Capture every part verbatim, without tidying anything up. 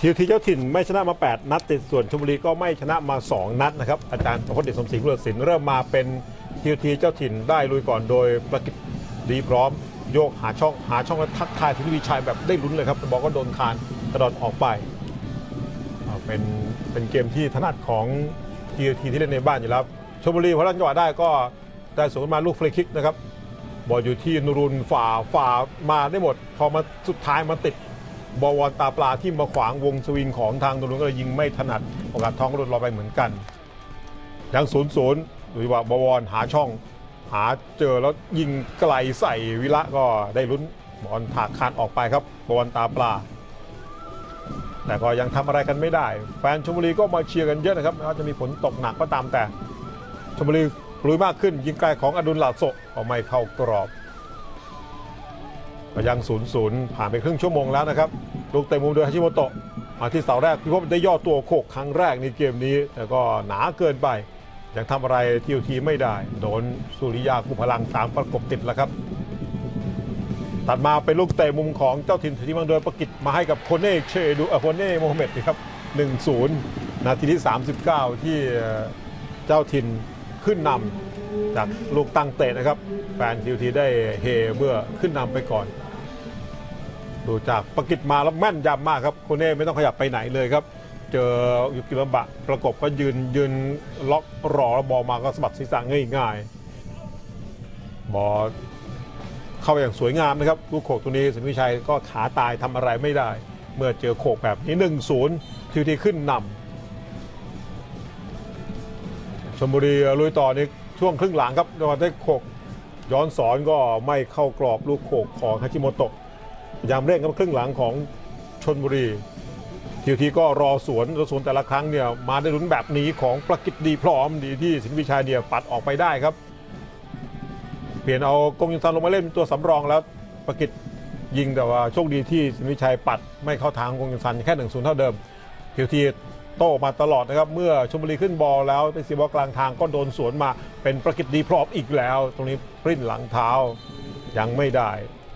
ทีทีเจ้าถิ่นไม่ชนะมาแปดนัดติดส่วนชลบุรีก็ไม่ชนะมาสองนัดนะครับอาจารย์ประพจน์เดชสมศรีผู้ตัดสินเริ่มมาเป็นทีทีเจ้าถิ่นได้ลุยก่อนโดยประกิตดีพร้อมโยกหาช่องหาช่องและทักทายทีวีชายแบบได้ลุ้นเลยครับบอลก็โดนคานกระโดดออกไปเป็นเป็นเกมที่ถนัดของทีทีที่เล่นในบ้านอยู่แล้วชลบุรีพอลั่นจังหวะได้ก็ได้ส่งมาลูกฟรีคิกนะครับบอลอยู่ที่นรุนฝ่าฝ่ามาได้หมดพอมาสุดท้ายมาติดบอลวอนตาปลาที่มาขวางวงสวิงของทางนรุนก็เลยยิงไม่ถนัดโอกาสท้องก็หลุดลอยไปเหมือนกันยังศูนย์ศูนย์หรือว่าบอลวอนหาช่องหาเจอแล้วยิงไกลใส่วิระก็ได้ลุ้นบอลถากคานออกไปครับบอลตาปลาแต่ก็ยังทำอะไรกันไม่ได้แฟนชลบุรีก็มาเชียร์กันเยอะนะครับว่าจะมีฝนตกหนักก็ตามแต่ชลบุรีลุยมากขึ้นยิงไกลของอดุลลาโซเอาไม่เข้ากรอบยัง ศูนย์ศูนย์ ผ่านไปครึ่งชั่วโมงแล้วนะครับลูกเตะมุมโดยฮาชิโมโตะมาที่เสาแรกพิภพได้ย่อตัวโขกครั้งแรกในเกมนี้แต่ก็หนาเกินไปยังทำอะไรทีทีไม่ได้โดนสุริยากุพลังตามประกบติดแล้วครับตัดมาเป็นลูกเตะมุมของเจ้าถิ่นที่มังโดยประกิตมาให้กับโคเน่เชดูโคเน่โมฮัมเหม็ดนะครับ หนึ่งศูนย์ นาทีที่สามสิบเก้าที่เจ้าถิ่นขึ้นนำจากลูกตั้งเตะนะครับแฟนทีทีได้เฮเมื่อขึ้นนำไปก่อนดูจากประกิตมาแล้วแม่นยำมากครับโคเน่ไม่ต้องขยับไปไหนเลยครับเจอยุกิลำบะประกบก็ยืนยืนล็อกรอแล้วบอลมาก็สะบัดศีรษะง่ายๆบอลเข้าอย่างสวยงามนะครับลูกโขกตัวนี้สินวิชัยก็ขาตายทำอะไรไม่ได้เมื่อเจอโขกแบบนี้ หนึ่งศูนย์ ทีทีขึ้นนำชลบุรีลุยต่อในช่วงครึ่งหลังครับได้โขกย้อนสอนก็ไม่เข้ากรอบลูกโขกของฮาจิโมโตะยามเร่งกับครึ่งหลังของชลบุรีทีทีก็รอสวนรอสวนแต่ละครั้งเนี่ยมาได้ลุ้นแบบนี้ของประกิตดีพร้อมดีที่สินวิชัยเนี่ยปัดออกไปได้ครับเปลี่ยนเอากงยุนซันลงมาเล่นตัวสำรองแล้วประกิตยิงแต่ว่าโชคดีที่สินวิชัยปัดไม่เข้าทางกงยุนซันแค่หนึ่งศูนย์เท่าเดิมทีทีโต้มาตลอดนะครับเมื่อชลบุรีขึ้นบอลแล้วเป็นสีบอลกลางทางก็โดนสวนมาเป็นประกิตดีพร้อมอีกแล้วตรงนี้ปริ้นหลังเท้ายังไม่ได้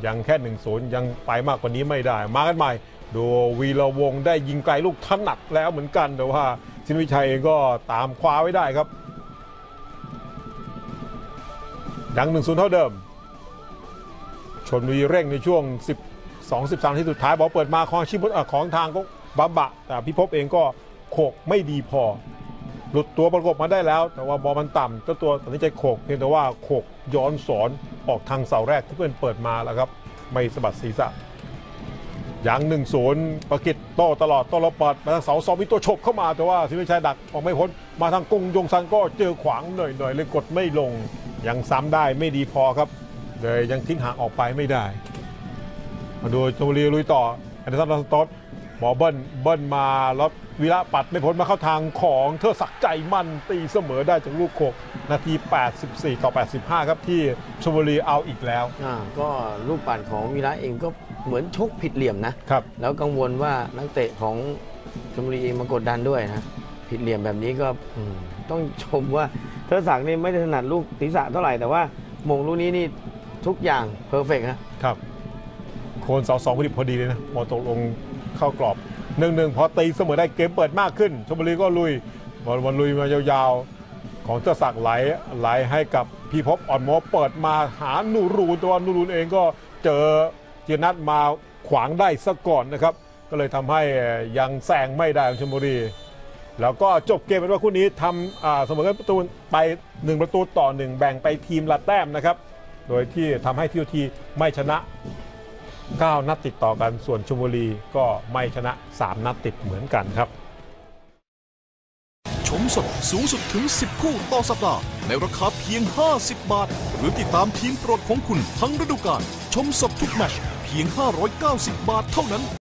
ยังแค่หนึ่งศูนย์ยังไปมากกว่านี้ไม่ได้มากันใหม่ดูวีระวงศ์ได้ยิงไกลลูกถนัดแล้วเหมือนกันแต่ว่าสินวิชัยเองก็ตามคว้าไว้ได้ครับยัง หนึ่งศูนย์ เท่าเดิมชลบุรีเร่งในช่วงสิบสอง สิบสามที่สุดท้ายบอลเปิดมาของชิบุตของทางก็บับบะแต่พิภพเองก็โขกไม่ดีพอหลุดตัวประกบมาได้แล้วแต่ว่าบอลมันต่ำตัวตัวตัดสินใจโขกเพียงแต่ว่าโขกย้อนสอนออกทางเสาแรกที่เพื่อนเปิดมาแล้วครับไม่สะบัดศีรษะอย่างหนึ่งศูนย์ประกิตโต้ตลอดโต้แล้วปัดมาทางเสาสองวิตัวฉกเข้ามาแต่ว่าสินวิชัยดักออกไม่พ้นมาทางกงยงซันก็เจอขวางหน่อยหน่อยเลยกดไม่ลงยังซ้ำได้ไม่ดีพอครับเลยยังทิ้งห่างออกไปไม่ได้มาดูชลบุรีลุยต่ออันเดอร์สันลาสตอสบอลเบิ้ลเบิ้ลมาแล้ววิระปัดไม่พ้นมาเข้าทางของเธอสักใจมั่นตีเสมอได้จากลูกโขกนาทีแปดสิบสี่ต่อแปดสิบห้าครับที่ชลบุรีเอาอีกแล้วอ่าก็ลูกปั่นของวิระเองก็เหมือนชกผิดเหลี่ยมนะครับแล้วกังวลว่านักเตะของชลบุรีเองมากดดันด้วยนะผิดเหลี่ยมแบบนี้ก็ต้องชมว่าเธอสักนี่ไม่ได้ถนัดลูกศีรษะเท่าไหร่แต่ว่ามงลูกนี้นี่ทุกอย่างเพอร์เฟกต์นะครับโคนเสาสองพอดีพอดีเลยนะบอลตกลงเข้ากรอบหนึ่งหนึ่งพอตีเสมอได้เกมเปิดมากขึ้นชลบุรีก็ลุยบอลวันลุยมายาวๆของเจ้าศักดิ์ไหลไหลให้กับพิภพอ่อนโมเปิดมาหานูรูนตัวนูรูนเองก็เจอเจนัทมาขวางได้ซะก่อนนะครับก็เลยทำให้ยังแซงไม่ได้ของชลบุรีแล้วก็จบเกมเป็นว่าคู่นี้ทำเสมอกันประตูไปหนึ่งประตูต่อหนึ่งแบ่งไปทีมละแต้มนะครับโดยที่ทำให้ทีโอทีไม่ชนะเก้านัดติดต่อกันส่วนชลบุรีก็ไม่ชนะสามนัดติดเหมือนกันครับชมสดสูงสุดถึงสิบคู่ต่อสัปดาห์ในราคาเพียงห้าสิบบาทหรือติดตามทีมโปรดของคุณทั้งฤดูกาลชมสดทุกแมตช์เพียงห้าร้อยเก้าสิบบาทเท่านั้น